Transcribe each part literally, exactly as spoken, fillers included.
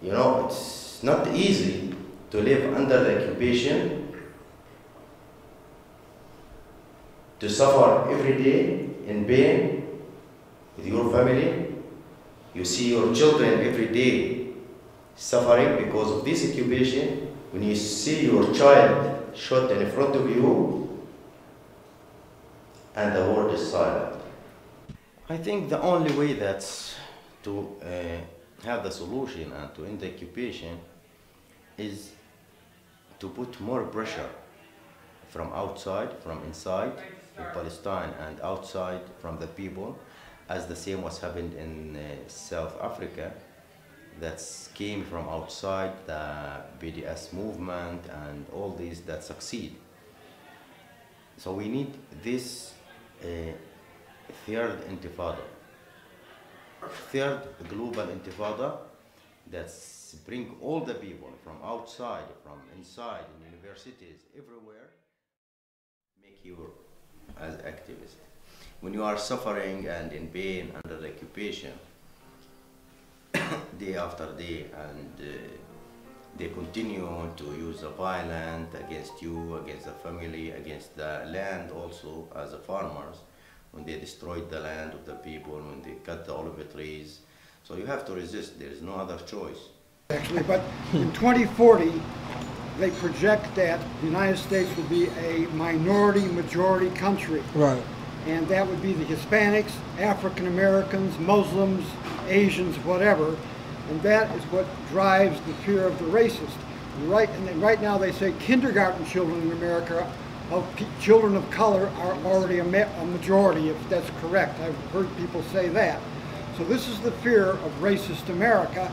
You know, it's not easy to live under the occupation, to suffer every day in pain with your family. You see your children every day suffering because of this occupation. When you see your child shot in front of you, and the world is silent. I think the only way that's to uh, have the solution and to end the occupation is to put more pressure from outside, from inside in Palestine, and outside from the people, as the same was happened in uh, South Africa, that came from outside the B D S movement and all these that succeed. So we need this uh, third Intifada, third global Intifada, that bring all the people from outside, from inside, in universities, everywhere, make you as activists. When you are suffering and in pain under the occupation, day after day, and uh, they continue to use the violence against you, against the family, against the land also as the farmers, when they destroyed the land of the people, when they cut the olive trees. So you have to resist, there is no other choice. Actually, but in twenty forty, they project that the United States will be a minority-majority country. Right. And that would be the Hispanics, African Americans, Muslims, Asians, whatever. And that is what drives the fear of the racist. And right, and then right now they say kindergarten children in America, of children of color, are already a, ma a majority, if that's correct. I've heard people say that. So this is the fear of racist America,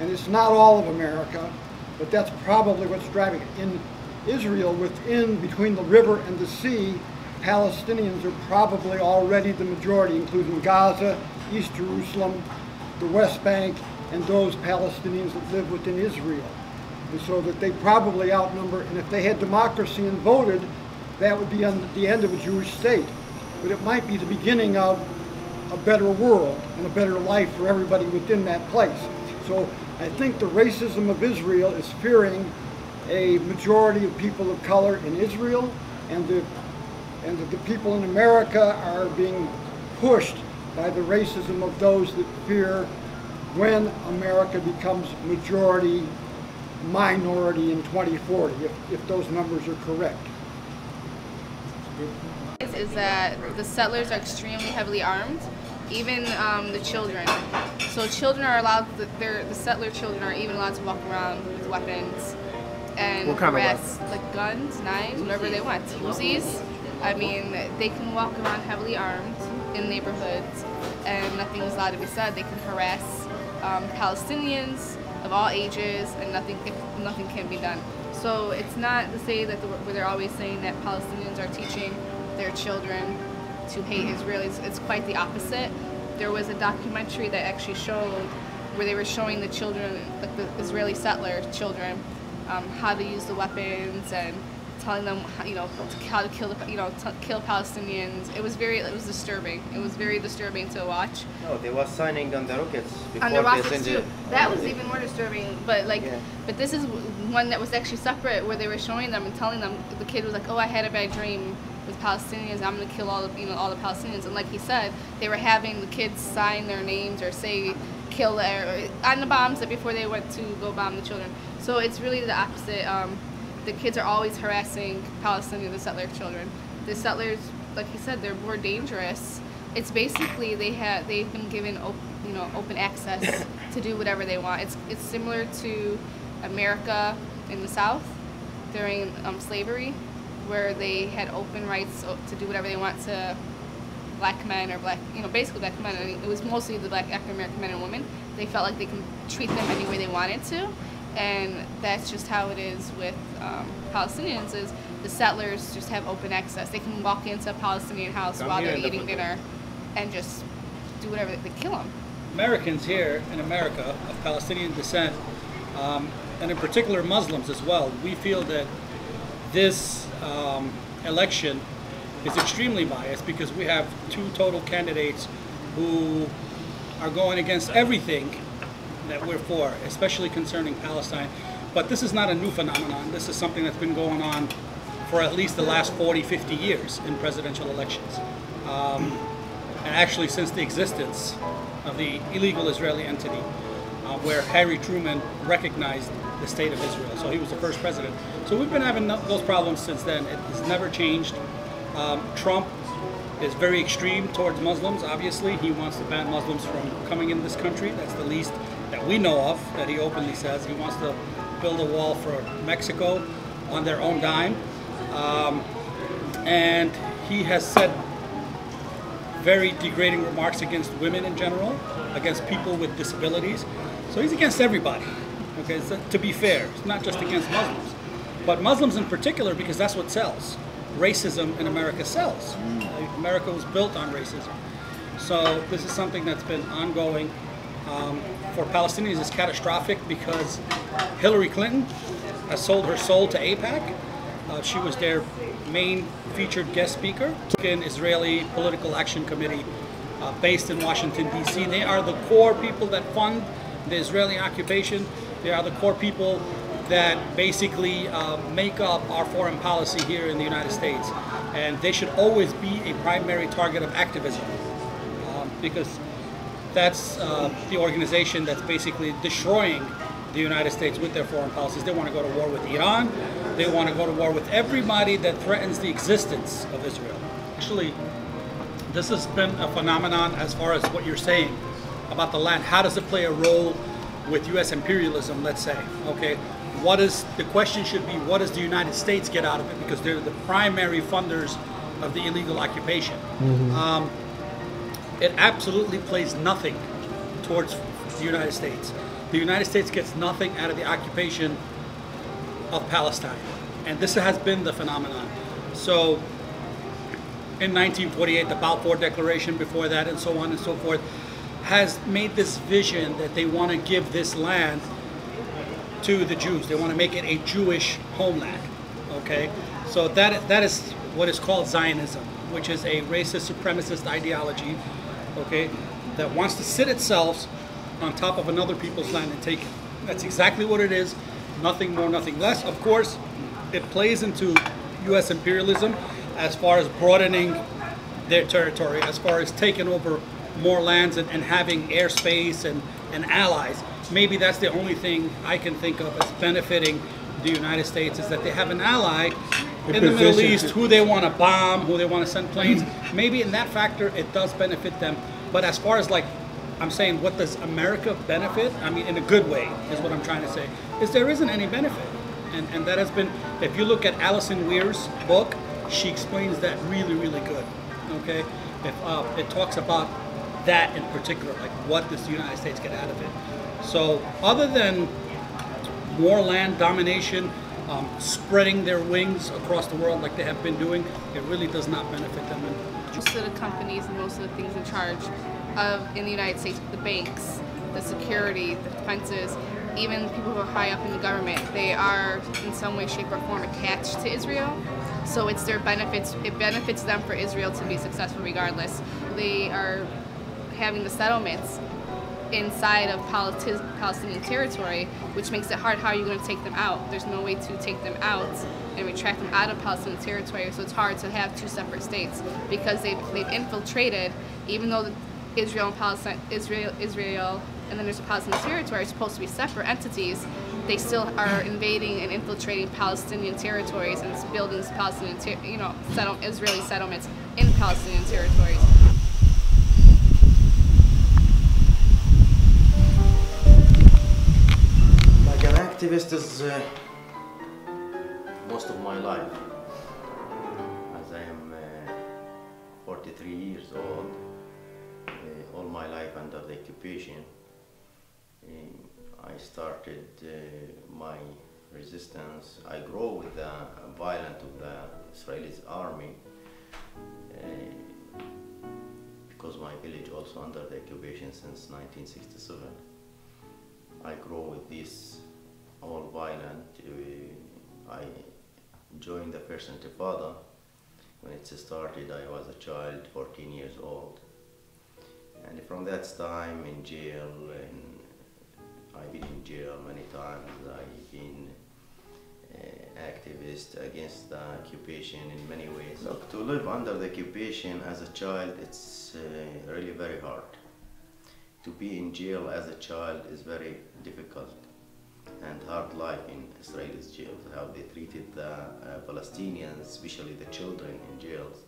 and it's not all of America, but that's probably what's driving it. In Israel, within, between the river and the sea, Palestinians are probably already the majority, including Gaza, East Jerusalem, the West Bank, and those Palestinians that live within Israel. And so that they probably outnumber, and if they had democracy and voted, that would be on the end of a Jewish state. But it might be the beginning of a better world and a better life for everybody within that place. So I think the racism of Israel is fearing a majority of people of color in Israel, and the and that the people in America are being pushed by the racism of those that fear when America becomes majority minority in twenty forty, if, if those numbers are correct. Is, is that the settlers are extremely heavily armed, even um, the children. So children are allowed, the settler children are even allowed to walk around with weapons and arrests, like guns, knives, whatever they want, Uzis. I mean, they can walk around heavily armed in neighborhoods and nothing is allowed to be said. They can harass um, Palestinians of all ages and nothing, nothing can be done. So it's not to say that the, where they're always saying that Palestinians are teaching their children to hate Israelis. It's quite the opposite. There was a documentary that actually showed where they were showing the children, like the Israeli settler children, um, how to use the weapons and telling them, you know, how to kill, the, you know, t kill Palestinians. It was very, it was disturbing. It was very disturbing to watch. No, they were signing on the rockets. Before on the rockets too. That was even more disturbing. But like, yeah. But this is one that was actually separate, where they were showing them and telling them. The kid was like, "Oh, I had a bad dream with Palestinians. I'm gonna kill all of, you know, all the Palestinians." And like he said, they were having the kids sign their names or say kill their, on the bombs before they went to go bomb the children. So it's really the opposite. Um, The kids are always harassing Palestinian, the settler children. The settlers, like he said, they're more dangerous. It's basically they have they've been given op, you know open access to do whatever they want. It's it's similar to America in the South during um, slavery, where they had open rights to do whatever they want to black men or black you know basically black men. I mean, it was mostly the black African American men and women. They felt like they can treat them any way they wanted to. And that's just how it is with um, Palestinians, is the settlers just have open access. They can walk into a Palestinian house Come while they're eating the dinner and just do whatever, they kill them. Americans here in America of Palestinian descent, um, and in particular Muslims as well, we feel that this um, election is extremely biased because we have two total candidates who are going against everything that we're for, especially concerning Palestine. But this is not a new phenomenon. This is something that's been going on for at least the last forty, fifty years in presidential elections. Um, and actually since the existence of the illegal Israeli entity, uh, where Harry Truman recognized the state of Israel. So he was the first president. So we've been having those problems since then. It has never changed. Um, Trump is very extreme towards Muslims, obviously. He wants to ban Muslims from coming into this country. That's the least that we know of that he openly says. He wants to build a wall for Mexico on their own dime. Um, and he has said very degrading remarks against women in general, against people with disabilities. So he's against everybody, okay, so to be fair. It's not just against Muslims, but Muslims in particular, because that's what sells. Racism in America sells. America was built on racism. So this is something that's been ongoing. Um, for Palestinians, it's catastrophic because Hillary Clinton has sold her soul to AIPAC. Uh, she was their main featured guest speaker. An Israeli Political Action Committee uh, based in Washington, D C They are the core people that fund the Israeli occupation. They are the core people that basically uh, make up our foreign policy here in the United States. And they should always be a primary target of activism um, because that's uh, the organization that's basically destroying the United States with their foreign policies. They want to go to war with Iran. They want to go to war with everybody that threatens the existence of Israel. Actually, this has been a phenomenon as far as what you're saying about the land. How does it play a role with U S imperialism, let's say? Okay, what is, the question should be, what does the United States get out of it? Because they're the primary funders of the illegal occupation. Mm-hmm. um, it absolutely plays nothing towards the United States. The United States gets nothing out of the occupation of Palestine. And this has been the phenomenon. So in nineteen forty-eight, the Balfour Declaration, before that, and so on and so forth, has made this vision that they want to give this land to the Jews. They want to make it a Jewish homeland, okay? So that that is what is called Zionism, which is a racist supremacist ideology, okay, that wants to sit itself on top of another people's land and take it. That's exactly what it is, nothing more, nothing less. Of course, it plays into U S imperialism as far as broadening their territory, as far as taking over more lands and, and having airspace and, and allies. Maybe that's the only thing I can think of as benefiting the United States, is that they have an ally in the Middle East who they want to bomb, who they want to send planes. Maybe in that factor it does benefit them. But as far as, like, I'm saying, what does America benefit? I mean, in a good way is what I'm trying to say, is there isn't any benefit. And, and that has been, if you look at Alison Weir's book, she explains that really, really good, okay? If, uh, it talks about that in particular, like what does the United States get out of it? So other than more land domination, um, spreading their wings across the world like they have been doing, it really does not benefit them. Most of the companies and most of the things in charge of in the United States, the banks, the security, the defenses, even people who are high up in the government, they are in some way, shape, or form attached to Israel. So it's their benefits, it benefits them for Israel to be successful regardless. They are having the settlements inside of Palestinian territory, which makes it hard. How are you going to take them out? There's no way to take them out and retract them out of Palestinian territory, so it's hard to have two separate states because they've, they've infiltrated, even though Israel and Palestine, Israel, Israel, and then there's a Palestinian territory, are supposed to be separate entities, they still are invading and infiltrating Palestinian territories and building Palestinian, ter you know, settle Israeli settlements in Palestinian territories. Activist is uh, most of my life, as I am uh, forty-three years old, uh, all my life under the occupation. And I started uh, my resistance. I grew with the violence of the Israeli army uh, because my village also under the occupation since nineteen sixty-seven. I grew with this all violent. Uh, I joined the first Intifada. When it started, I was a child, fourteen years old. And from that time in jail, in I've been in jail many times. I've been uh, activist against the occupation in many ways. Look, to live under the occupation as a child, it's uh, really very hard. To be in jail as a child is very difficult and hard life in Israel's jails, how they treated the uh, Palestinians, especially the children in jails.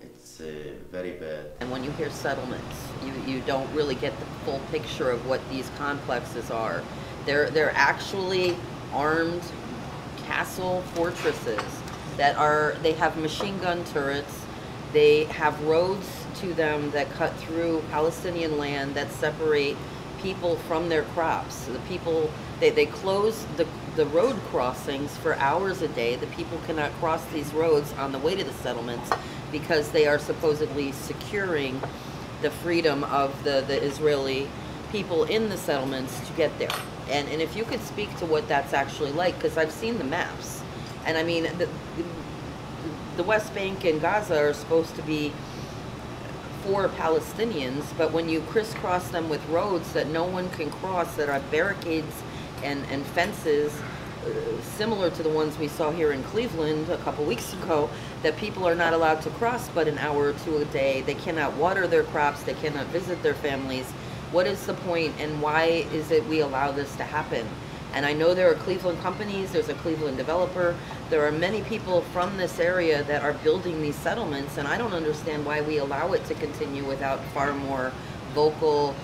It's uh, very bad. And when you hear settlements, you, you don't really get the full picture of what these complexes are. They're, they're actually armed castle fortresses that are, they have machine gun turrets, they have roads to them that cut through Palestinian land that separate people from their crops. The people, they, they close the, the road crossings for hours a day. The people cannot cross these roads on the way to the settlements because they are supposedly securing the freedom of the, the Israeli people in the settlements to get there. And, and if you could speak to what that's actually like, because I've seen the maps. And I mean, the, the West Bank and Gaza are supposed to be for Palestinians, but when you crisscross them with roads that no one can cross, that are barricades and, and fences uh, similar to the ones we saw here in Cleveland a couple weeks ago, that people are not allowed to cross but an hour or two a day, they cannot water their crops, they cannot visit their families. What is the point, and why is it we allow this to happen? And I know there are Cleveland companies, there's a Cleveland developer, there are many people from this area that are building these settlements, and I don't understand why we allow it to continue without far more vocal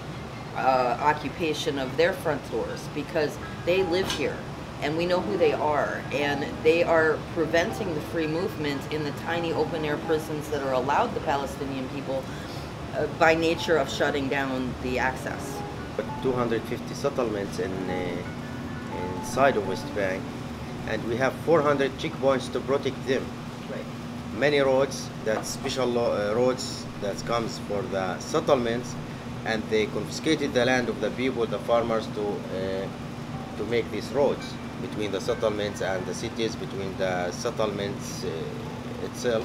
uh, occupation of their front doors, because they live here, and we know who they are, and they are preventing the free movement in the tiny open-air prisons that are allowed the Palestinian people uh, by nature of shutting down the access. two hundred fifty settlements in uh inside of West Bank, and we have four hundred checkpoints to protect them. Right. Many roads, that special uh, roads that comes for the settlements, and they confiscated the land of the people, the farmers, to uh, to make these roads between the settlements and the cities, between the settlements uh, itself.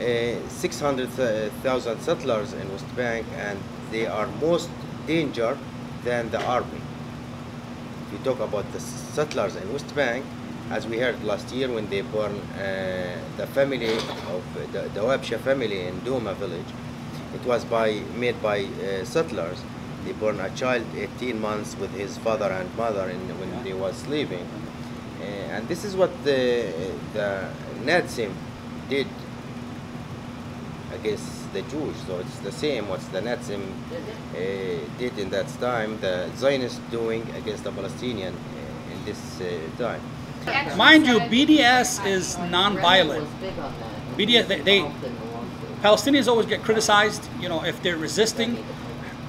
Uh, six hundred thousand settlers in West Bank, and they are most danger than the army. We talk about the settlers in West Bank, as we heard last year when they burned uh, the family of the Dawabsha family in Douma village. It was by made by uh, settlers. They burned a child eighteen months with his father and mother in, when they was sleeping. Uh, and this is what the, the Nazim did against the Jews. So it's the same what the Nazim uh, did in that time, the Zionists doing against the Palestinian uh, in this uh, time. Mind you, B D S is non-violent. B D S, they, they, Palestinians always get criticized, you know, if they're resisting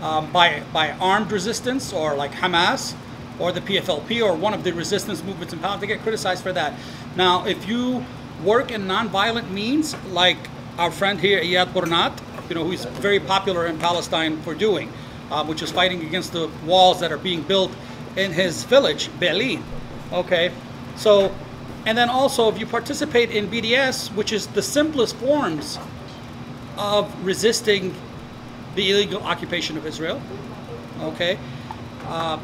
um, by, by armed resistance, or like Hamas, or the P F L P, or one of the resistance movements in Palestine, they get criticized for that. Now, if you work in non-violent means, like our friend here, Iyad Burnat, you know, who is very popular in Palestine for doing, uh, which is fighting against the walls that are being built in his village, Bil'in. Okay, so, and then also if you participate in B D S, which is the simplest forms of resisting the illegal occupation of Israel, okay, uh,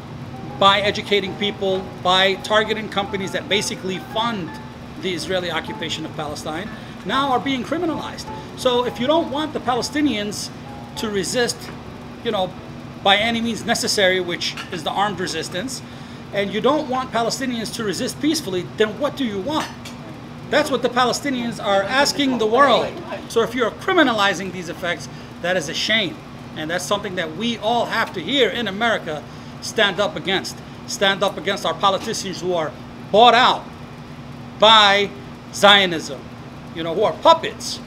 by educating people, by targeting companies that basically fund the Israeli occupation of Palestine, now are being criminalized. So if you don't want the Palestinians to resist, you know, by any means necessary, which is the armed resistance, and you don't want Palestinians to resist peacefully, then what do you want? That's what the Palestinians are asking the world. So if you're criminalizing these effects, that is a shame. And that's something that we all have to, here in America, stand up against. Stand up against our politicians who are bought out by Zionism, you know, who are puppets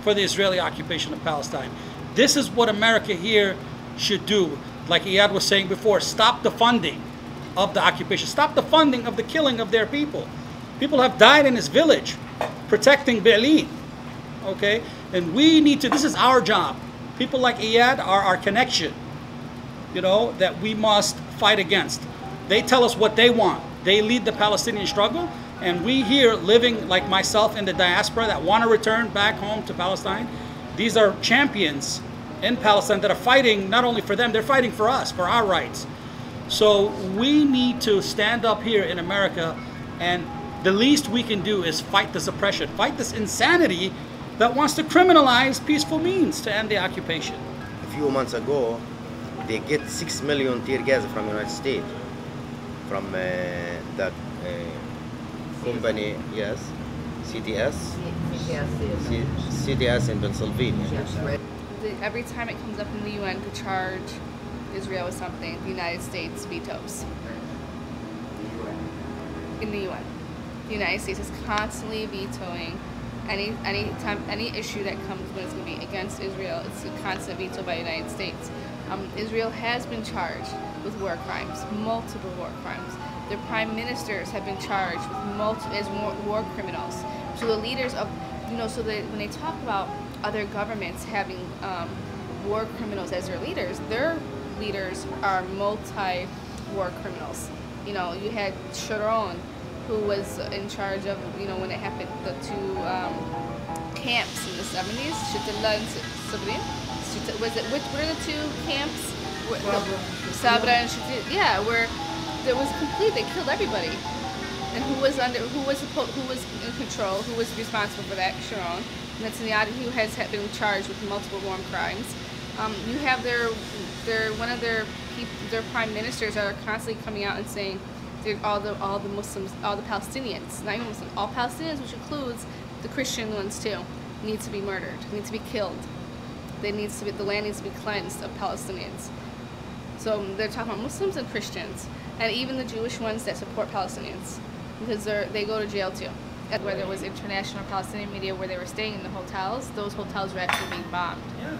for the Israeli occupation of Palestine. This is what America here should do. Like Iyad was saying before, stop the funding of the occupation. Stop the funding of the killing of their people. People have died in this village protecting Berlin, okay? And we need to, this is our job. People like Iyad are our connection, you know, that we must fight against. They tell us what they want. They lead the Palestinian struggle. And we here, living like myself in the diaspora, that want to return back home to Palestine, these are champions in Palestine that are fighting not only for them, they're fighting for us, for our rights. So we need to stand up here in America, and the least we can do is fight this oppression, fight this insanity that wants to criminalize peaceful means to end the occupation. A few months ago, they get six million tear gas from the United States, from uh, that uh, company, yes, C T S, C T S in Pennsylvania. Yes. Every time it comes up in the U N to charge Israel with something, the United States vetoes. In the U N, the United States is constantly vetoing any any time any issue that comes when it's going to be against Israel. It's a constant veto by the United States. Um, Israel has been charged with war crimes, multiple war crimes. Their prime ministers have been charged with multiple as war, war criminals. So the leaders of, you know, so that when they talk about other governments having um, war criminals as their leaders, their leaders are multi-war criminals. You know, you had Sharon, who was in charge of, you know, when it happened, the two um, camps in the seventies, Shatila and Sabra. Was it, which were the two camps? No, Sabra and Shatila. Yeah, where there was complete, they killed everybody. And who was under, who was who was in control, who was responsible for that? Sharon. Netanyahu has been charged with multiple war crimes. Um, you have their, their one of their their prime ministers that are constantly coming out and saying that all the all the Muslims, all the Palestinians, not even Muslims, all Palestinians, which includes the Christian ones too, need to be murdered, need to be killed. They needs to be, the land needs to be cleansed of Palestinians. So they're talking about Muslims and Christians, and even the Jewish ones that support Palestinians, because they're, they go to jail too. Where there was international Palestinian media where they were staying in the hotels, those hotels were actually being bombed. Yeah.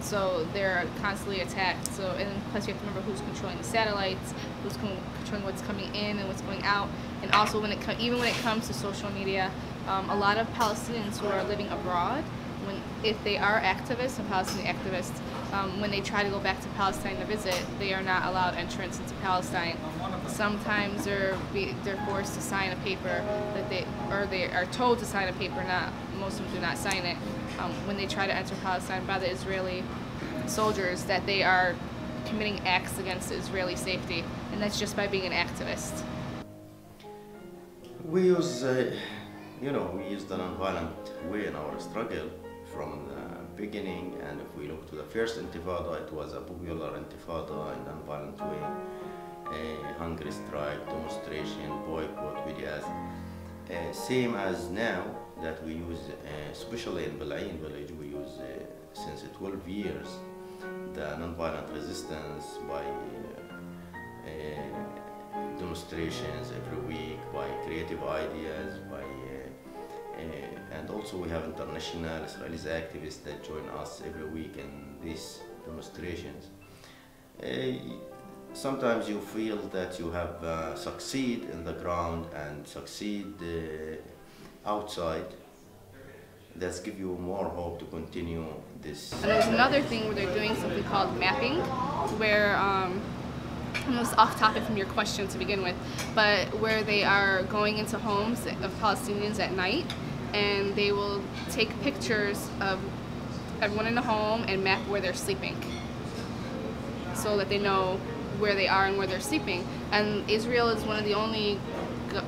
So they're constantly attacked. So, and plus you have to remember who's controlling the satellites, who's controlling what's coming in and what's going out. And also when it com even when it comes to social media, um, a lot of Palestinians who are living abroad, when if they are activists and Palestinian activists, um, when they try to go back to Palestine to visit, they are not allowed entrance into Palestine. Sometimes they're be, they're forced to sign a paper that they or they are told to sign a paper. Not most of them do not sign it um, when they try to enter Palestine by the Israeli soldiers, that they are committing acts against Israeli safety, and that's just by being an activist. We use, uh, you know, we use the nonviolent way in our struggle from the beginning. And if we look to the first Intifada, it was a popular Intifada in nonviolent way. Uh, hungry strike, demonstration, boycott, B D S. Uh, same as now that we use, uh, especially in Bil'in village, we use uh, since twelve years the nonviolent resistance by uh, uh, demonstrations every week, by creative ideas, by uh, uh, and also we have international Israeli activists that join us every week in these demonstrations. Uh, Sometimes you feel that you have uh, succeed in the ground and succeed uh, outside. That's give you more hope to continue this. And there's another thing where they're doing something called mapping, where um, almost off topic from your question to begin with, but where they are going into homes of Palestinians at night, and they will take pictures of everyone in the home and map where they're sleeping, so that they know where they are and where they're sleeping. And Israel is one of the only go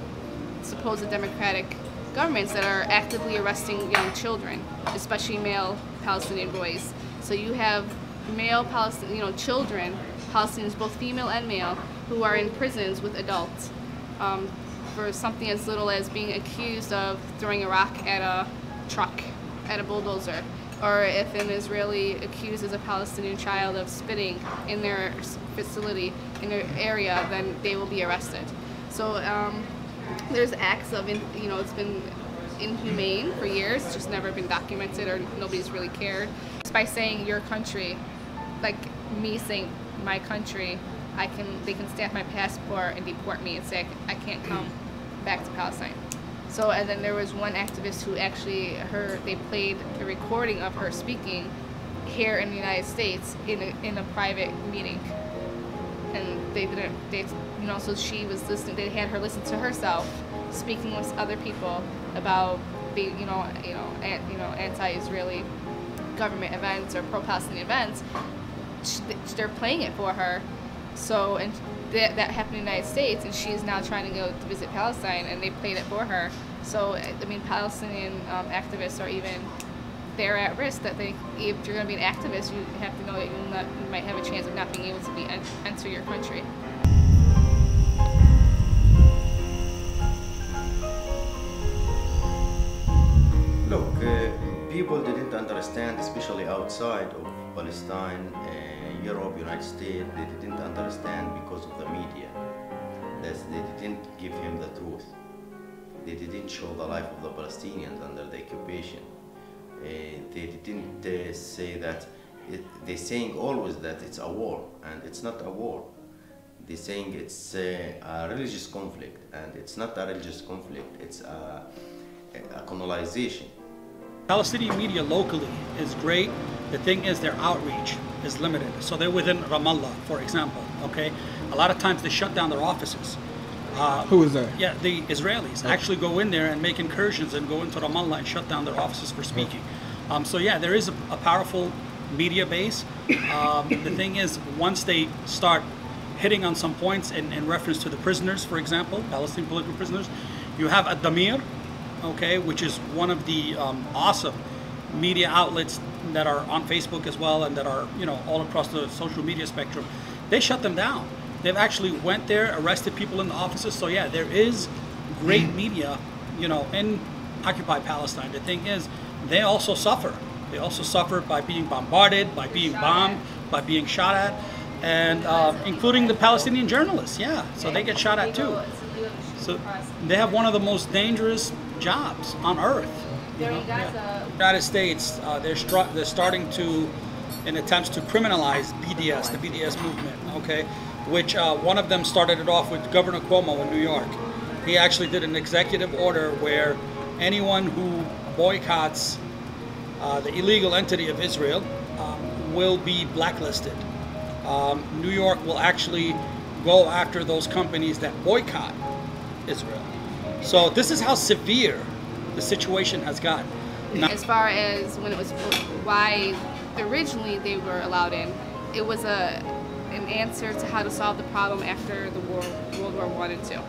supposed democratic governments that are actively arresting young children, especially male Palestinian boys. So you have male Palestinian, you know, children, Palestinians, both female and male, who are in prisons with adults um, for something as little as being accused of throwing a rock at a truck, at a bulldozer, or if an Israeli accuses a Palestinian child of spitting in their facility, in their area, then they will be arrested. So um, there's acts of, in, you know, it's been inhumane for years, it's just never been documented or nobody's really cared. Just by saying your country, like me saying my country, I can, they can stamp my passport and deport me and say I can't come back to Palestine. So, and then there was one activist who actually, her, they played a recording of her speaking here in the United States in a, in a private meeting. And they didn't, they, you know, so she was listening, they had her listen to herself speaking with other people about the, you know, you know, an, you know, anti-Israeli government events or pro-Palestinian events. They're playing it for her. So, and that, that happened in the United States, and she's now trying to go to visit Palestine, and they played it for her. So, I mean, Palestinian um, activists are even, they're at risk that they, if you're going to be an activist, you have to know that you'll not, you might have a chance of not being able to be, enter your country. Look, uh, people didn't understand, especially outside of Palestine, uh, Europe, United States, they didn't understand because of the media. That's, they didn't give him the truth. They didn't show the life of the Palestinians under the occupation. Uh, they didn't uh, say that, it, they're saying always that it's a war, and it's not a war. They're saying it's uh, a religious conflict, and it's not a religious conflict, it's a, a colonization. Palestinian media locally is great. The thing is their outreach is limited. So they're within Ramallah, for example, okay? A lot of times they shut down their offices. Uh, Who is that? Yeah, the Israelis actually go in there and make incursions and go into Ramallah and shut down their offices for speaking. Um, so yeah, there is a, a powerful media base. Um, the thing is, once they start hitting on some points in, in reference to the prisoners, for example, Palestinian political prisoners, you have a Damir, okay, which is one of the um, awesome media outlets that are on Facebook as well and that are, you know, all across the social media spectrum. They shut them down. They've actually went there, arrested people in the offices. So yeah, there is great media, you know, in occupied Palestine. The thing is, they also suffer. They also suffer by being bombarded, by being bombed, by being shot at, and uh, including the Palestinian journalists. Yeah, so they get shot at too. So they have one of the most dangerous jobs on earth. You know? Yeah. United States, uh, they're, they're starting to, in attempts to criminalize B D S, the B D S movement, okay? Which uh, one of them started it off with Governor Cuomo in New York. He actually did an executive order where anyone who boycotts uh, the illegal entity of Israel um, will be blacklisted. Um, New York will actually go after those companies that boycott Israel. So this is how severe the situation has gotten. Now, as far as when it was, why originally they were allowed in, it was a an answer to how to solve the problem after the war, World War One and Two.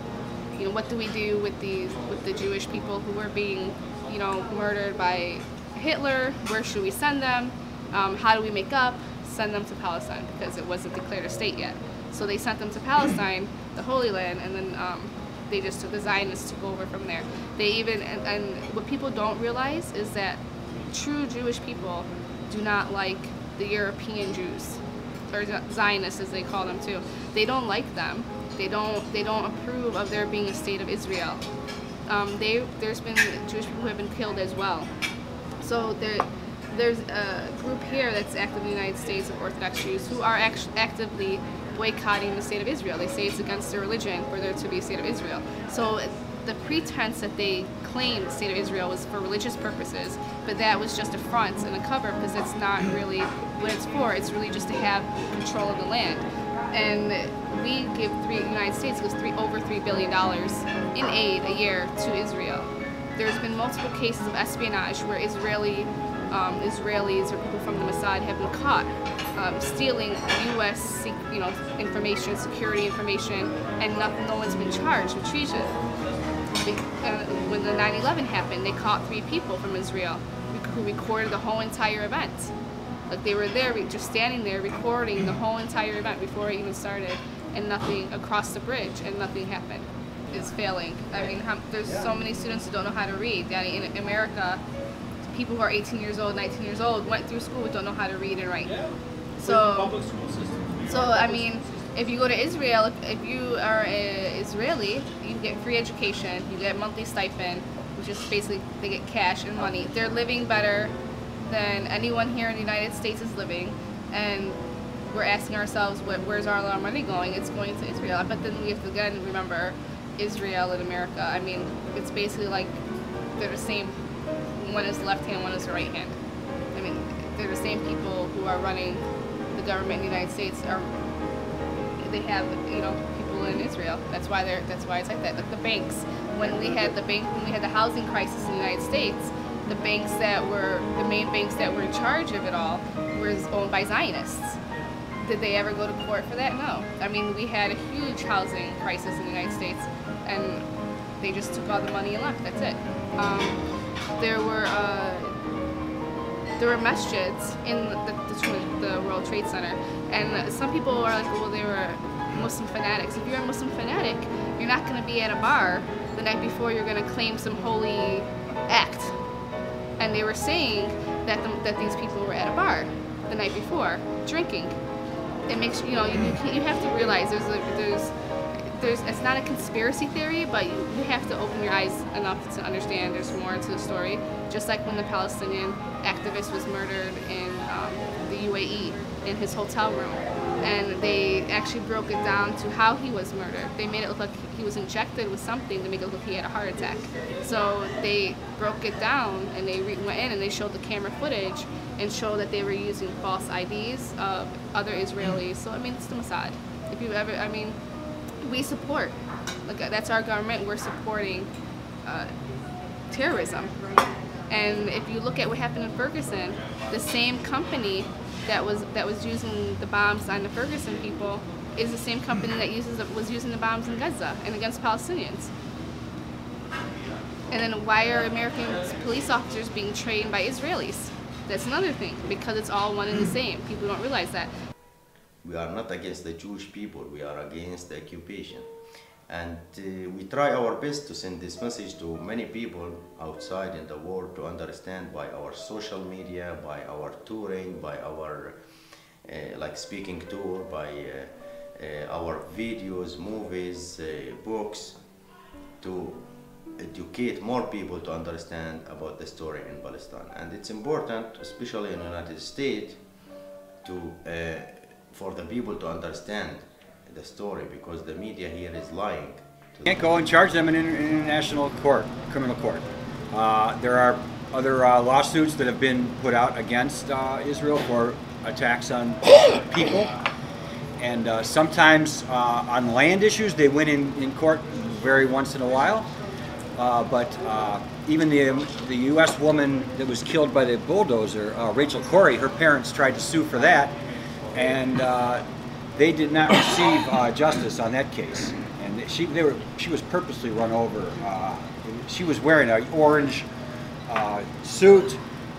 You know, what do we do with these, with the Jewish people who were being, you know, murdered by Hitler? Where should we send them? Um, how do we make up? Send them to Palestine, because it wasn't declared a state yet. So they sent them to Palestine, the Holy Land, and then um, they just took, the Zionists took over from there. They even, and, and what people don't realize is that true Jewish people do not like the European Jews, or Zionists as they call them too. They don't like them. They don't, they don't approve of there being a state of Israel. Um, they, there's been Jewish people who have been killed as well. So there, there's a group here that's active in the United States of Orthodox Jews who are act actively boycotting the state of Israel. They say it's against their religion for there to be a state of Israel. So the pretense that they claimed the state of Israel was for religious purposes, but that was just a front and a cover, because it's not really what it's for. It's really just to have control of the land. And we give three, the United States gives three, over three billion dollars in aid a year to Israel. There's been multiple cases of espionage where Israeli um, Israelis or people from the Mossad have been caught um, stealing U S you know information, security information, and nothing, no one's been charged with treason. When the nine eleven happened, they caught three people from Israel who recorded the whole entire event. Like, they were there, just standing there recording the whole entire event before it even started, and nothing, across the bridge, and nothing happened. It's failing. I mean, how, there's so many students who don't know how to read. In America, people who are eighteen years old, nineteen years old, went through school but don't know how to read and write. So, so I mean, if you go to Israel, if, if you are an Israeli, you get free education, you get monthly stipend, which is basically they get cash and money. They're living better than anyone here in the United States is living, and we're asking ourselves, what, where's all our money going? It's going to Israel. But then we have to again remember Israel and America. I mean, it's basically like they're the same. One is the left hand, one is the right hand. I mean, they're the same people who are running the government in the United States are. They have, you know, people in Israel. That's why they're. That's why it's like that. Like the banks. When we had the bank, when we had the housing crisis in the United States, the banks that were the main banks that were in charge of it all were owned by Zionists. Did they ever go to court for that? No. I mean, we had a huge housing crisis in the United States, and they just took all the money and left. That's it. Um, there were uh, there were masjids in the, the, the World Trade Center, and some people are like, well, they were Muslim fanatics. If you're a Muslim fanatic, you're not going to be at a bar the night before. You're going to claim some holy act. And they were saying that the, that these people were at a bar the night before drinking. It makes you know you you, you have to realize there's a, there's there's it's not a conspiracy theory, but you, you have to open your eyes enough to understand there's more to the story. Just like when the Palestinian activist was murdered in um, the U A E in his hotel room, and they actually broke it down to how he was murdered. They made it look like he was injected with something to make it look like he had a heart attack. So they broke it down, and they re went in and they showed the camera footage and showed that they were using false I Ds of other Israelis. So I mean, it's the Mossad. If you ever, I mean, we support. Like that's our government. We're supporting uh, terrorism. And if you look at what happened in Ferguson, the same company that was that was using the bombs on the Ferguson people is the same company that uses was using the bombs in Gaza and against Palestinians. And then why are American police officers being trained by Israelis? That's another thing, because it's all one and the same. People don't realize that. We are not against the Jewish people, we are against the occupation. And uh, we try our best to send this message to many people outside in the world to understand by our social media, by our touring, by our uh, like speaking tour, by uh, uh, our videos, movies, uh, books, to educate more people to understand about the story in Palestine. And it's important, especially in the United States, to, uh, for the people to understand the story, because the media here is lying. You can't go and charge them in an international court, criminal court. Uh, there are other uh, lawsuits that have been put out against uh, Israel for attacks on people, and uh, sometimes uh, on land issues they win in, in court very once in a while. Uh, but uh, even the the U S woman that was killed by the bulldozer, uh, Rachel Corrie, her parents tried to sue for that, and. Uh, They did not receive uh, justice on that case, and she they were she was purposely run over. Uh, she was wearing an orange uh, suit.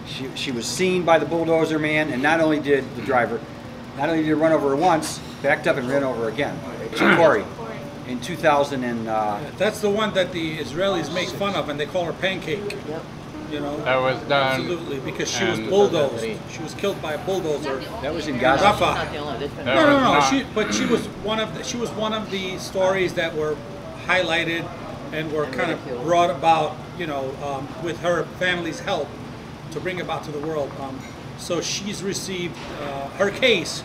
She she was seen by the bulldozer man, and not only did the driver, not only did he run over her once, backed up and ran over again. Corrie, in two thousand and uh, that's the one that the Israelis make fun of, and they call her pancake. You know, that was done absolutely because she was bulldozed. She was killed by a bulldozer. That was in Gaza. Rafah. No, no, no. Not. She, but she was one of the, she was one of the stories that were highlighted and were and kind ridiculed. Of brought about, you know, um, with her family's help to bring about to the world. Um, so she's received uh, her case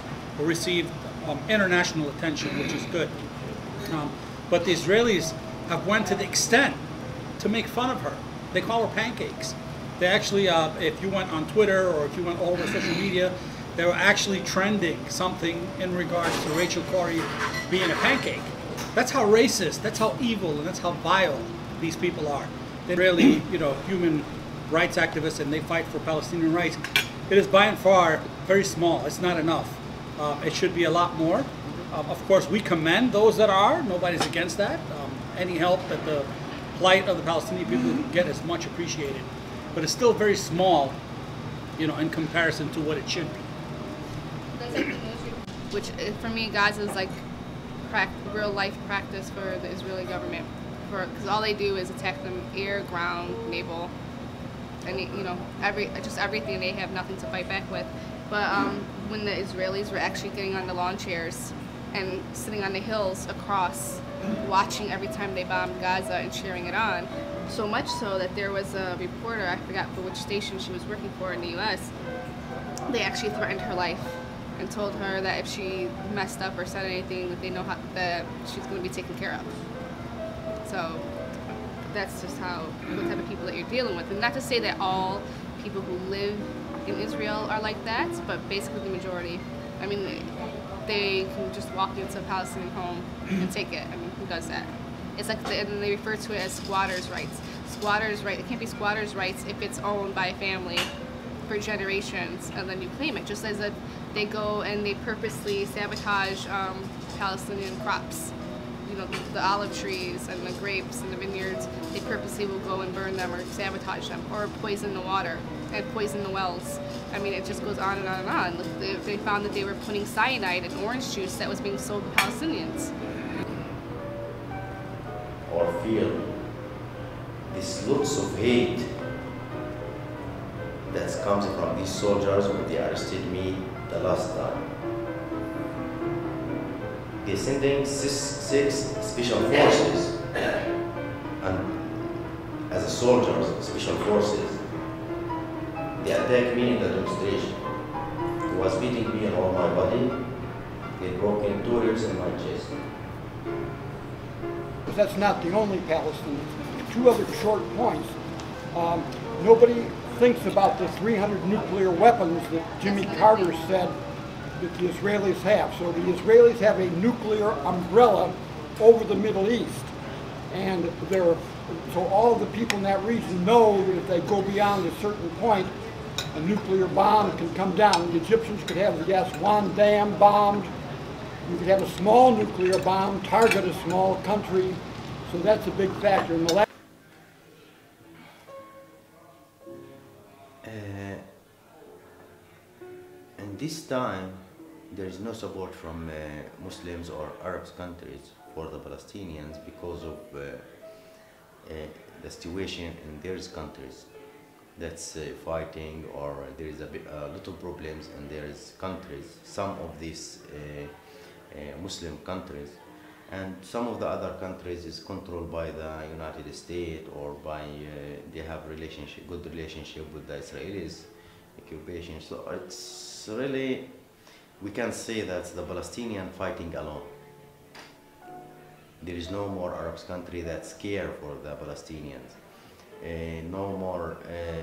received um, international attention, which is good. Um, but the Israelis have went to the extent to make fun of her. They call her pancakes. They actually, uh, if you went on Twitter or if you went all over social media, they were actually trending something in regards to Rachel Corrie being a pancake. That's how racist, that's how evil, and that's how vile these people are. They're really, you know, human rights activists, and they fight for Palestinian rights. It is by and far very small. It's not enough. Uh, it should be a lot more. Uh, of course, we commend those that are. Nobody's against that. Um, any help that the plight of the Palestinian people who get as much appreciated, but it's still very small, you know, in comparison to what it should be. Which, for me, Gaza is like real life practice for the Israeli government, for because all they do is attack them air, ground, naval, and you know, every just everything. They have nothing to fight back with. But um, when the Israelis were actually getting on the lawn chairs and sitting on the hills across, watching every time they bombed Gaza and cheering it on, so much so that there was a reporter, I forgot for which station she was working for in the U S, they actually threatened her life and told her that if she messed up or said anything that they know how, that she's going to be taken care of. So that's just how, what type of people that you're dealing with. And not to say that all people who live in Israel are like that, but basically the majority. I mean, they, they can just walk into a Palestinian home and take it. I mean, who does that? It's like, the, and they refer to it as squatters' rights. Squatters' rights, it can't be squatters' rights if it's owned by a family for generations, and then you claim it, just as if they go and they purposely sabotage um, Palestinian crops. You know, the, the olive trees and the grapes and the vineyards, they purposely will go and burn them or sabotage them or poison the water and poison the wells. I mean, it just goes on and on and on. Like they, they found that they were putting cyanide in orange juice that was being sold to Palestinians. Or feel these looks of hate that comes from these soldiers when they arrested me the last time. They're sending six, six special forces, and as a soldier, special forces, they attacked me in the demonstration. They was beating me around my body. They broke in two ribs in my chest. But that's not the only Palestinians. Two other short points. Um, nobody thinks about the three hundred nuclear weapons that Jimmy Carter said that the Israelis have. So the Israelis have a nuclear umbrella over the Middle East. And there, so all the people in that region know that if they go beyond a certain point, a nuclear bomb can come down. The Egyptians could have the Aswan Dam bombed. You could have a small nuclear bomb target a small country. So that's a big factor. In the uh, and this time, there is no support from uh, Muslims or Arab countries for the Palestinians because of uh, uh, the situation in their countries that's uh, fighting, or there is a, bit, a lot of problems in their countries, some of these uh, uh, Muslim countries, and some of the other countries is controlled by the United States or by, uh, they have relationship, good relationship with the Israelis, occupation, so it's really, we can say that the Palestinian fighting alone. There is no more Arab country that's care for the Palestinians. Uh, no more. Uh,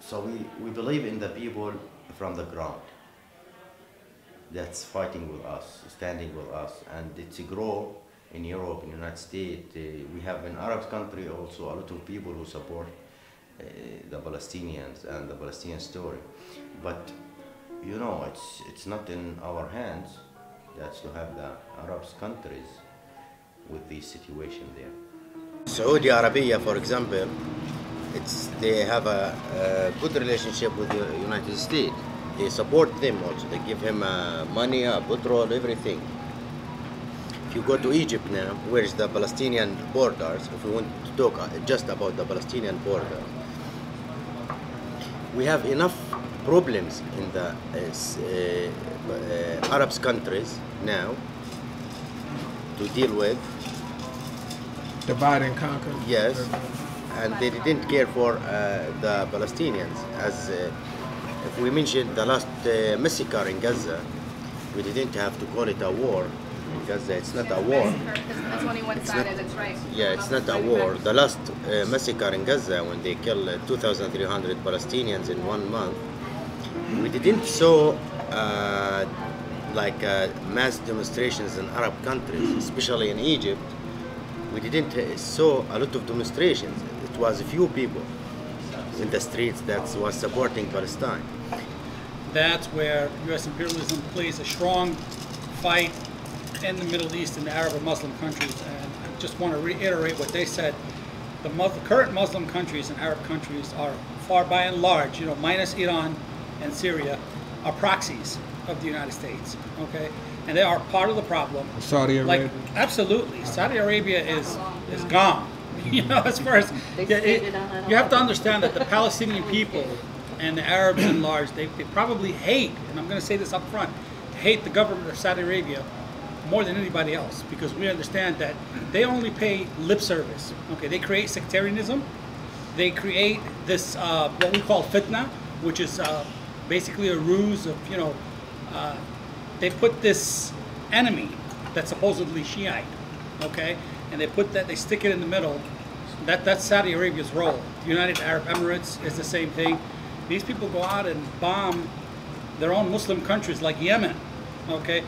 so we, we believe in the people from the ground that's fighting with us, standing with us, and it's grow in Europe, in the United States. Uh, we have in Arab country also a lot of people who support uh, the Palestinians and the Palestinian story. But you know, it's it's not in our hands. That's to have the Arab countries with this situation there. Saudi Arabia, for example, it's, they have a, a good relationship with the United States. They support them also. They give him uh, money, uh, petrol, everything. If you go to Egypt now, where is the Palestinian borders, if we want to talk just about the Palestinian border, we have enough problems in the uh, uh, Arab countries now to deal with. Divide and conquer. Yes, and they didn't care for uh, the Palestinians. As uh, if we mentioned the last uh, massacre in Gaza, we didn't have to call it a war. In Gaza, it's not a war. It's only one sided, that's right. Yeah, it's not a war. The last uh, massacre in Gaza, when they killed uh, two thousand three hundred Palestinians in one month, we didn't saw uh, like uh, mass demonstrations in Arab countries, especially in Egypt. We didn't saw a lot of demonstrations. It was a few people in the streets that was supporting Palestine. That's where U S imperialism plays a strong fight in the Middle East and the Arab and Muslim countries. And I just want to reiterate what they said. The Muslim, current Muslim countries and Arab countries are far by and large, you know, minus Iran and Syria, are proxies of the United States, okay? And they are part of the problem. Saudi Arabia? Like, absolutely. Saudi Arabia is, is gone. You know, as far as... It, it, you have to understand that the Palestinian people and the Arabs in large, they, they probably hate, and I'm going to say this up front, hate the government of Saudi Arabia more than anybody else, because we understand that they only pay lip service. Okay, they create sectarianism. They create this, uh, what we call fitna, which is... Uh, basically a ruse of, you know, uh, they put this enemy that's supposedly Shiite, okay, and they put that, they stick it in the middle. That, that's Saudi Arabia's role. The United Arab Emirates is the same thing. These people go out and bomb their own Muslim countries like Yemen, okay.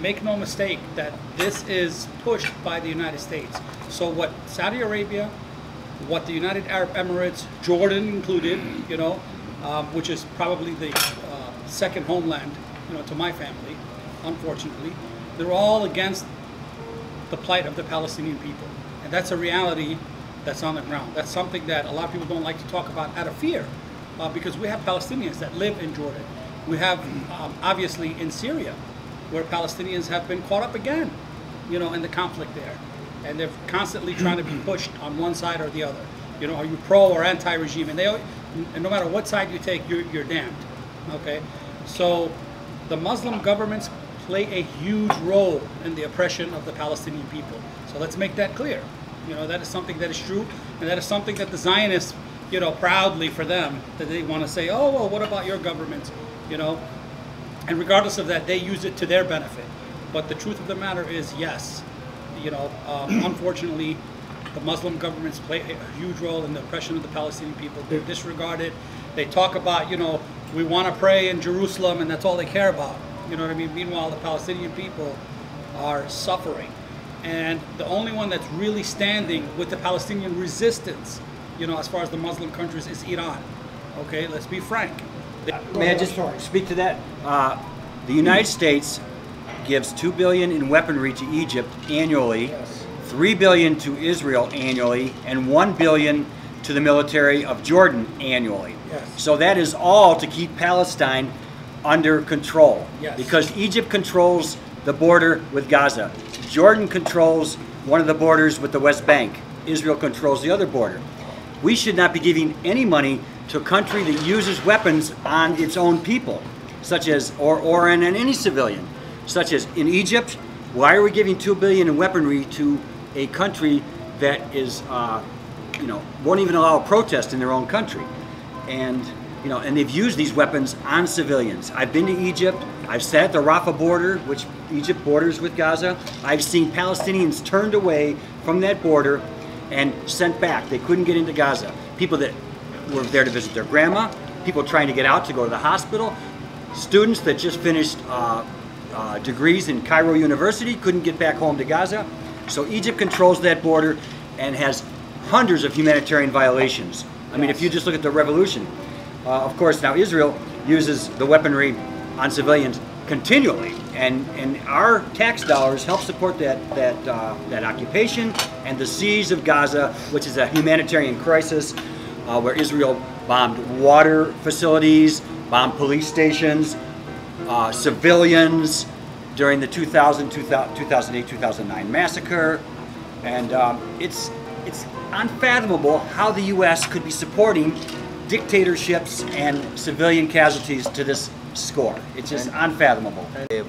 Make no mistake that this is pushed by the United States. So what Saudi Arabia, what the United Arab Emirates, Jordan included, you know, um, which is probably the uh, second homeland, you know, to my family, unfortunately, they're all against the plight of the Palestinian people. And that's a reality that's on the ground. That's something that a lot of people don't like to talk about out of fear, uh, because we have Palestinians that live in Jordan. We have, um, obviously, in Syria, where Palestinians have been caught up again, you know, in the conflict there. And they're constantly trying to be pushed on one side or the other. You know, are you pro or anti-regime? And they, and no matter what side you take, you're, you're damned, okay? So the Muslim governments play a huge role in the oppression of the Palestinian people. So let's make that clear. You know, that is something that is true, and that is something that the Zionists, you know, proudly for them, that they want to say, oh, well, what about your government? You know, and regardless of that, they use it to their benefit. But the truth of the matter is, yes, you know, um, unfortunately, the Muslim governments play a huge role in the oppression of the Palestinian people. They're disregarded. They talk about, you know, we want to pray in Jerusalem, and that's all they care about. You know what I mean? Meanwhile, the Palestinian people are suffering. And the only one that's really standing with the Palestinian resistance, you know, as far as the Muslim countries, is Iran. Okay, let's be frank. May I just speak to that? Uh, the United States gives two billion dollars in weaponry to Egypt annually, three billion dollars to Israel annually, and one billion dollars to the military of Jordan annually. Yes. So that is all to keep Palestine under control. Yes. Because Egypt controls the border with Gaza. Jordan controls one of the borders with the West Bank. Israel controls the other border. We should not be giving any money to a country that uses weapons on its own people, such as, or, or in, in any civilian, such as in Egypt. Why are we giving two billion dollars in weaponry to a country that is, uh, you know, won't even allow a protest in their own country? And, you know, and they've used these weapons on civilians. I've been to Egypt. I've sat at the Rafah border, which Egypt borders with Gaza. I've seen Palestinians turned away from that border and sent back. They couldn't get into Gaza. People that were there to visit their grandma, people trying to get out to go to the hospital, students that just finished uh, uh, degrees in Cairo University couldn't get back home to Gaza. So Egypt controls that border and has hundreds of humanitarian violations. I mean, if you just look at the revolution, uh, of course, now Israel uses the weaponry on civilians continually, and and our tax dollars help support that that uh, that occupation and the siege of Gaza, which is a humanitarian crisis, uh, where Israel bombed water facilities, bombed police stations, uh, civilians during the two thousand, two thousand, two thousand eight, two thousand nine massacre, and um, it's it's unfathomable how the U S could be supporting dictatorships and civilian casualties to this score. It's just and, unfathomable. And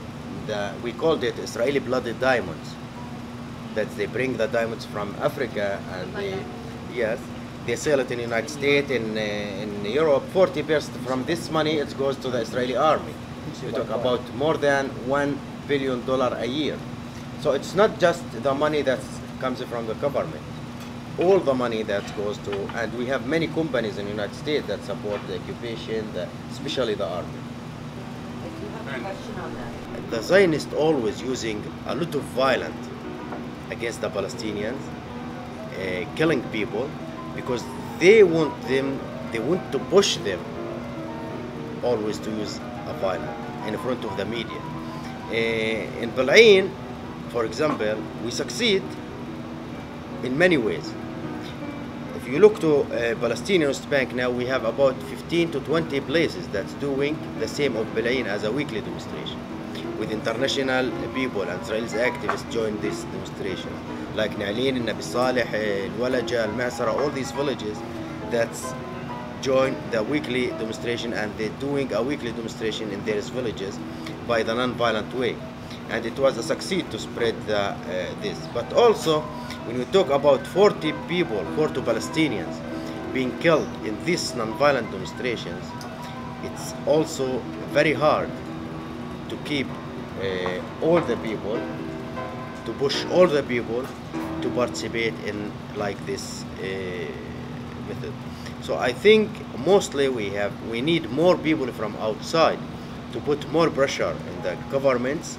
the, we called it Israeli bloody diamonds. That they bring the diamonds from Africa and they, yes, they sell it in the United States and in, in Europe. forty percent from this money it goes to the Israeli army. We talk about more than one billion dollar a year. So it's not just the money that comes from the government. All the money that goes to, and we have many companies in the United States that support the occupation, the, especially the army. The Zionists always using a lot of violence against the Palestinians, uh, killing people, because they want them, they want to push them always to use a violence in front of the media. Uh, in Bil'in, for example, we succeed in many ways. If you look to uh, Palestinian West Bank now, we have about fifteen to twenty places that's doing the same of Bil'in as a weekly demonstration. With international people and Israeli activists join this demonstration. Like Nailin, Nabi Salih, Walaja, Al-Masara, all these villages that's join the weekly demonstration, and they're doing a weekly demonstration in their villages by the non-violent way. And it was a success to spread the, uh, this. But also, when we talk about forty people, forty Palestinians being killed in these non-violent demonstrations, it's also very hard to keep uh, all the people, to push all the people to participate in like this uh, method. So I think mostly we have, we need more people from outside to put more pressure in the governments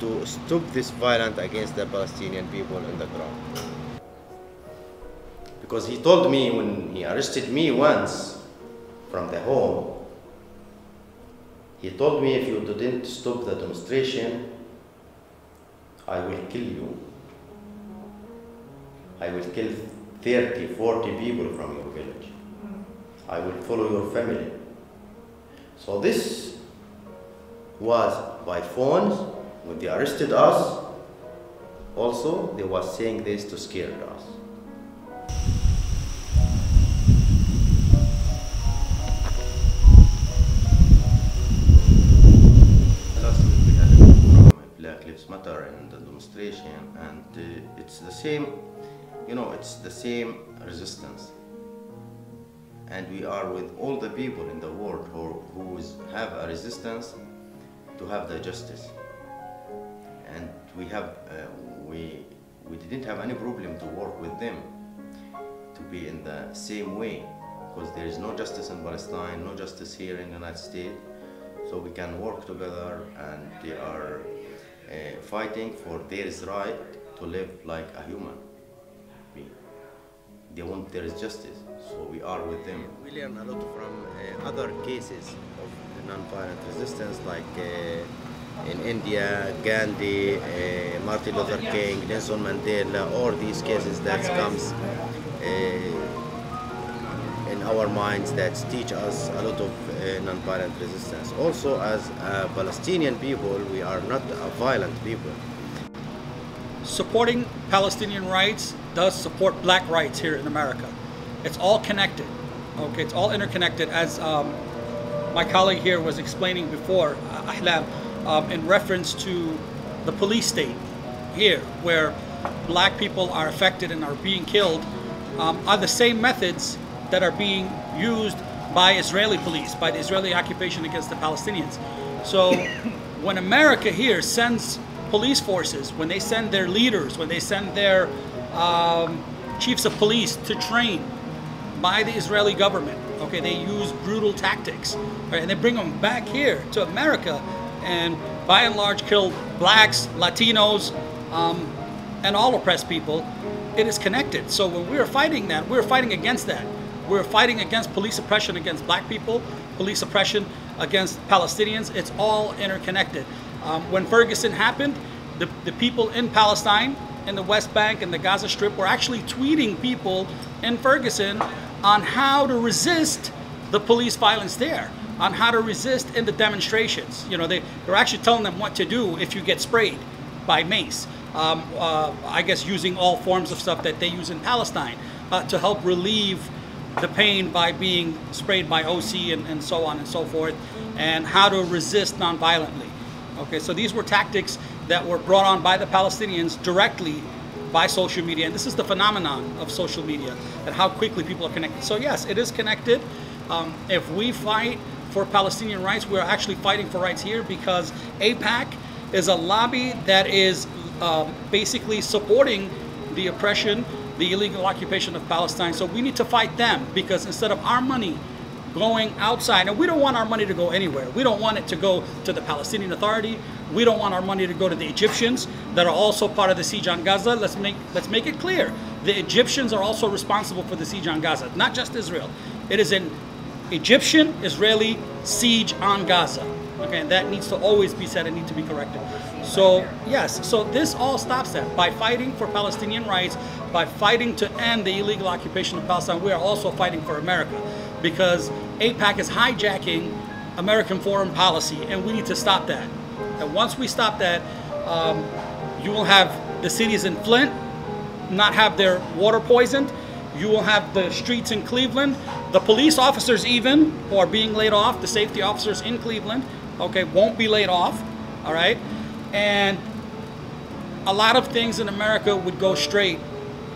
to stop this violence against the Palestinian people on the ground. Because he told me when he arrested me once from the home, he told me, if you didn't stop the demonstration, I will kill you. I will kill thirty, forty people from your village. I will follow your family. So this was by phones. When they arrested us, also they were saying this to scare us. Last week we had a Black Lives Matter and the demonstration, and uh, it's the same, you know, it's the same resistance. And we are with all the people in the world who, who is, have a resistance to have the justice. And we have, uh, we, we didn't have any problem to work with them, to be in the same way, because there is no justice in Palestine, no justice here in the United States. So we can work together, and they are uh, fighting for their right to live like a human being. They want there is justice, so we are with them. We learn a lot from uh, other cases of non-violent resistance, like uh, in India, Gandhi, uh, Martin Luther King, Nelson Mandela, all these cases that comes uh, in our minds, that teach us a lot of uh, non-violent resistance. Also, as uh, Palestinian people, we are not a violent people. Supporting Palestinian rights does support black rights here in America. It's all connected, okay? It's all interconnected. As um, my colleague here was explaining before, uh, Ahlam, um, in reference to the police state here, where black people are affected and are being killed, um, are the same methods that are being used by Israeli police, by the Israeli occupation against the Palestinians. So when America here sends police forces, when they send their leaders, when they send their um, chiefs of police to train by the Israeli government, okay, they use brutal tactics, right, and they bring them back here to America and by and large kill blacks, Latinos, um, and all oppressed people. It is connected. So when we are fighting that, we are fighting against that. We're fighting against police oppression against black people, police oppression against Palestinians. It's all interconnected. Um, when Ferguson happened, the, the people in Palestine, in the West Bank and the Gaza Strip, were actually tweeting people in Ferguson on how to resist the police violence there, on how to resist in the demonstrations. You know, they, they're actually telling them what to do if you get sprayed by mace. Um, uh, I guess using all forms of stuff that they use in Palestine uh, to help relieve the pain by being sprayed by O C and, and so on and so forth, and how to resist non-violently. Okay, so these were tactics that were brought on by the Palestinians directly by social media. And this is the phenomenon of social media and how quickly people are connected. So yes, it is connected. Um, if we fight for Palestinian rights, we're actually fighting for rights here, because AIPAC is a lobby that is uh, basically supporting the oppression, the illegal occupation of Palestine. So we need to fight them, because instead of our money going outside, and we don't want our money to go anywhere. We don't want it to go to the Palestinian Authority. We don't want our money to go to the Egyptians that are also part of the siege on Gaza. Let's make, let's make it clear. The Egyptians are also responsible for the siege on Gaza, not just Israel. It is an Egyptian-Israeli siege on Gaza. Okay, and that needs to always be said and need to be corrected. So yes, so this all stops that. By fighting for Palestinian rights, by fighting to end the illegal occupation of Palestine, we are also fighting for America, because AIPAC is hijacking American foreign policy, and we need to stop that. And once we stop that, um, you will have the cities in Flint not have their water poisoned. You will have the streets in Cleveland, the police officers even, who are being laid off, the safety officers in Cleveland, okay, won't be laid off, all right? And a lot of things in America would go straight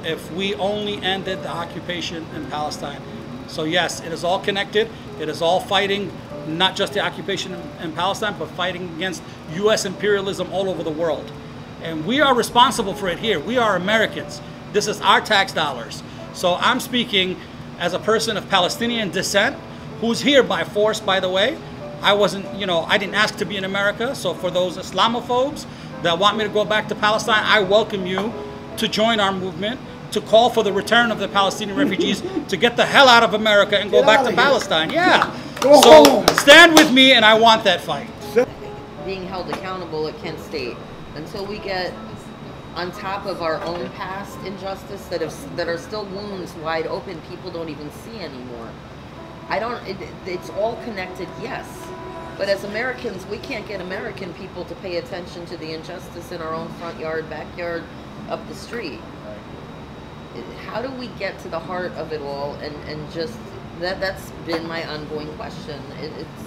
if we only ended the occupation in Palestine. So yes, it is all connected. It is all fighting, not just the occupation in, in Palestine, but fighting against U S imperialism all over the world. And we are responsible for it here. We are Americans. This is our tax dollars. So I'm speaking as a person of Palestinian descent, who's here by force, by the way. I wasn't, you know, I didn't ask to be in America. So for those Islamophobes that want me to go back to Palestine, I welcome you to join our movement. to call for the return of the Palestinian refugees to get the hell out of America and go back to Palestine. Yeah. Go so home. Stand with me, and I want that fight. Being held accountable at Kent State until we get on top of our own past injustice that have, that are still wounds wide open people don't even see anymore. I don't, it, it's all connected, yes. But as Americans, we can't get American people to pay attention to the injustice in our own front yard, backyard, up the street. How do we get to the heart of it all? And, and just, that, that's been my ongoing question. It, it's,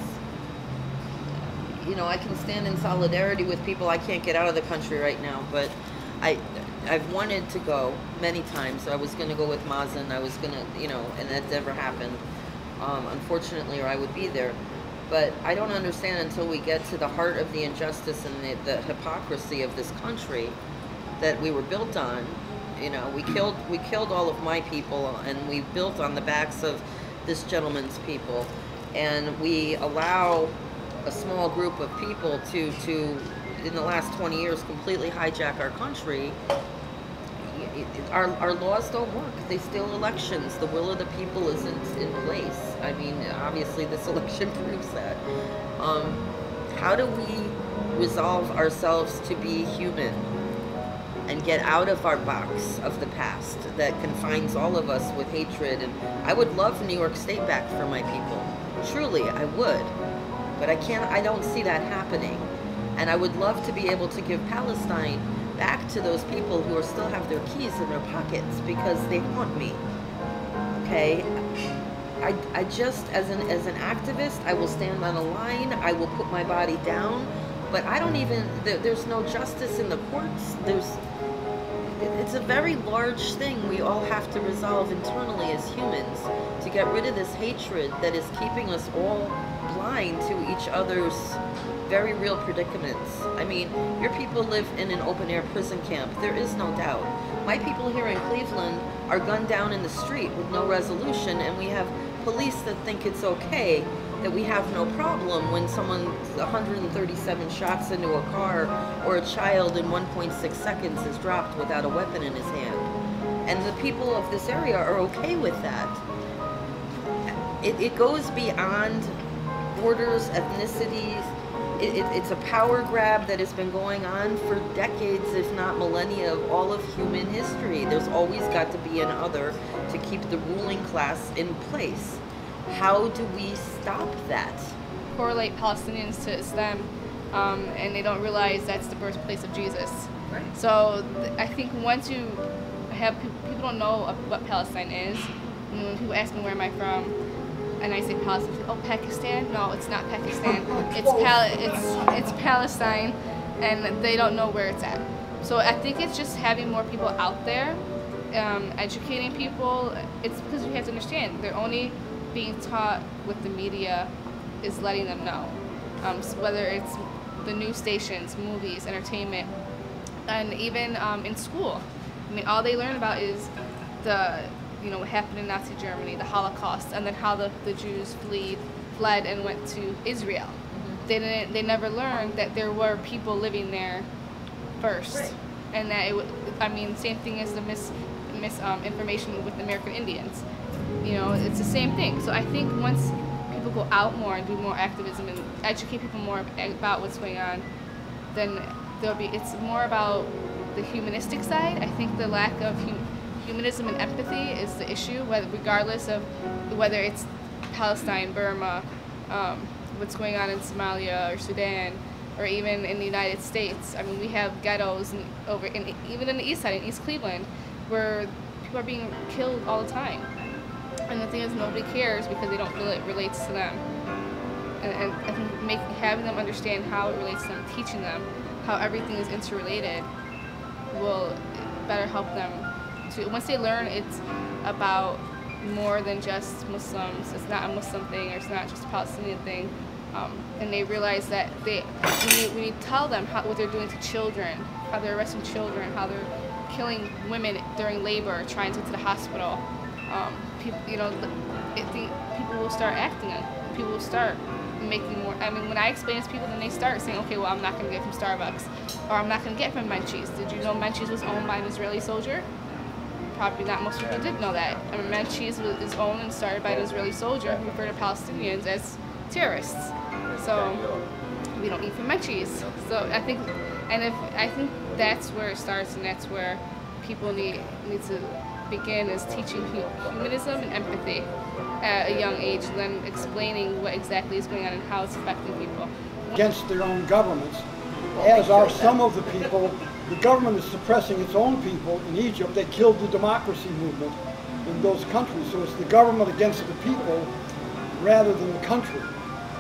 you know, I can stand in solidarity with people. I can't get out of the country right now, but I, I've wanted to go many times. I was gonna go with Mazen, I was gonna, you know, and that never happened. Um, unfortunately, or I would be there. But I don't understand until we get to the heart of the injustice and the, the hypocrisy of this country that we were built on. You know, we killed, we killed all of my people, and we built on the backs of this gentleman's people. And we allow a small group of people to, to in the last twenty years, completely hijack our country. Our, our laws don't work. They steal elections. The will of the people isn't in place. I mean, obviously this election proves that. Um, how do we resolve ourselves to be human and get out of our box of the past that confines all of us with hatred? And I would love New York State back for my people. Truly, I would. But I can't, I don't see that happening. And I would love to be able to give Palestine back to those people who are still have their keys in their pockets because they want me. Okay, I, I just, as an, as an activist, I will stand on a line, I will put my body down, but I don't even, there, there's no justice in the courts, there's, it's a very large thing we all have to resolve internally as humans to get rid of this hatred that is keeping us all blind to each other's very real predicaments. I mean, your people live in an open-air prison camp. There is no doubt. My people here in Cleveland are gunned down in the street with no resolution, and we have police that think it's okay, that we have no problem when someone one hundred thirty-seven shots into a car or a child in one point six seconds is dropped without a weapon in his hand. And the people of this area are okay with that. It, it goes beyond borders, ethnicities. It, it, it's a power grab that has been going on for decades, if not millennia, of all of human history. There's always got to be an other to keep the ruling class in place. How do we stop that? Correlate Palestinians to Islam, um, and they don't realize that's the birthplace of Jesus. Right. So th I think once you have, people don't know what Palestine is. And when people ask me where am I from, and I say Palestine, oh, Pakistan? No, it's not Pakistan. It's, Pal it's, it's Palestine, and they don't know where it's at. So I think it's just having more people out there, um, educating people. It's because we have to understand, they're only being taught what the media is letting them know. Um, so whether it's the news stations, movies, entertainment, and even um, in school. I mean, all they learn about is the, you know, what happened in Nazi Germany, the Holocaust, and then how the, the Jews fled, fled and went to Israel. Mm-hmm. They didn't. They never learned that there were people living there first, right. And that it. I mean, same thing as the mis misinformation um, with American Indians. You know, it's the same thing. So I think once people go out more and do more activism and educate people more about what's going on, then there'll be. It's more about the humanistic side. I think the lack of human. Humanism and empathy is the issue, whether, regardless of whether it's Palestine, Burma, um, what's going on in Somalia or Sudan, or even in the United States. I mean, we have ghettos in, over, in, even in the East Side, in East Cleveland, where people are being killed all the time. And the thing is, nobody cares because they don't feel it relates to them. And, and I think make, having them understand how it relates to them, teaching them how everything is interrelated, will better help them. Once they learn it's about more than just Muslims, it's not a Muslim thing or it's not just a Palestinian thing, um, and they realize that they, we, we tell them how, what they're doing to children, how they're arresting children, how they're killing women during labor, trying to get to the hospital, um, people, you know, it, the, people will start acting on it. People will start making more, I mean, when I explain this to people, then they start saying, okay, well, I'm not going to get from Starbucks, or I'm not going to get from Menchie's. Did you know Menchie's was owned by an Israeli soldier? probably not most people did know that. I mean, Menchie's is owned and started by an Israeli soldier who referred to Palestinians as terrorists. So we don't eat from Menchie's. So I think, and if I think that's where it starts, and that's where people need need to begin, is teaching humanism and empathy at a young age, and then explaining what exactly is going on and how it's affecting people. Against their own governments, as are some of the people. The government is suppressing its own people. In Egypt, they killed the democracy movement in those countries. So it's the government against the people rather than the country.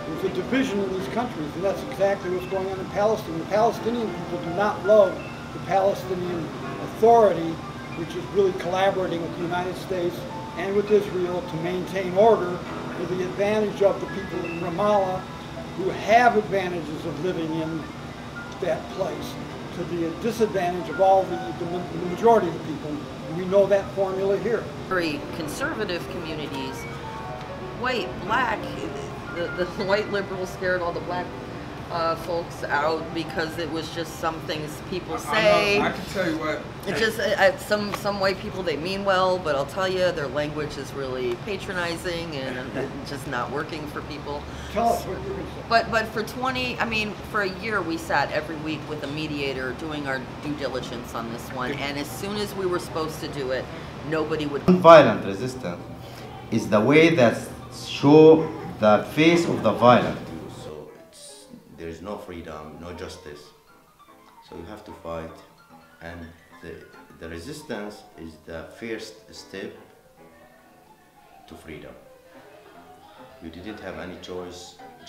There's a division in these countries, and that's exactly what's going on in Palestine. The Palestinian people do not love the Palestinian Authority, which is really collaborating with the United States and with Israel to maintain order for the advantage of the people in Ramallah, who have advantages of living in that place, to the disadvantage of all the, the, the majority of the people. We know that formula here. Very conservative communities, white, black, the, the white liberals scared all the black Uh, folks out because it was just some things people say. I, I, I can tell you what. It's just uh, some some white people, they mean well, but I'll tell you, their language is really patronizing and uh, just not working for people. Tell us what you're gonna say. But but for twenty, I mean, for a year we sat every week with a mediator doing our due diligence on this one, and as soon as we were supposed to do it, nobody would. Violent resistance is the way that show the face of the violent. There is no freedom, no justice. So you have to fight. And the, the resistance is the first step to freedom. You didn't have any choice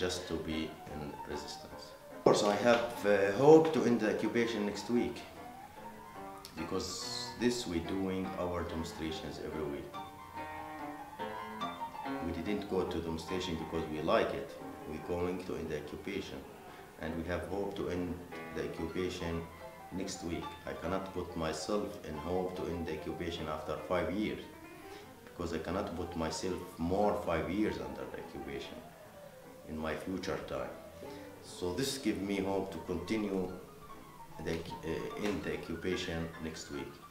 just to be in resistance. Of course, I have uh, hope to end the occupation next week, because this we're doing our demonstrations every week. We didn't go to demonstration because we like it. We're going to end the occupation. And we have hope to end the occupation next week. I cannot put myself in hope to end the occupation after five years, because I cannot put myself more five years under the occupation in my future time. So this gives me hope to continue the, uh, end the occupation next week.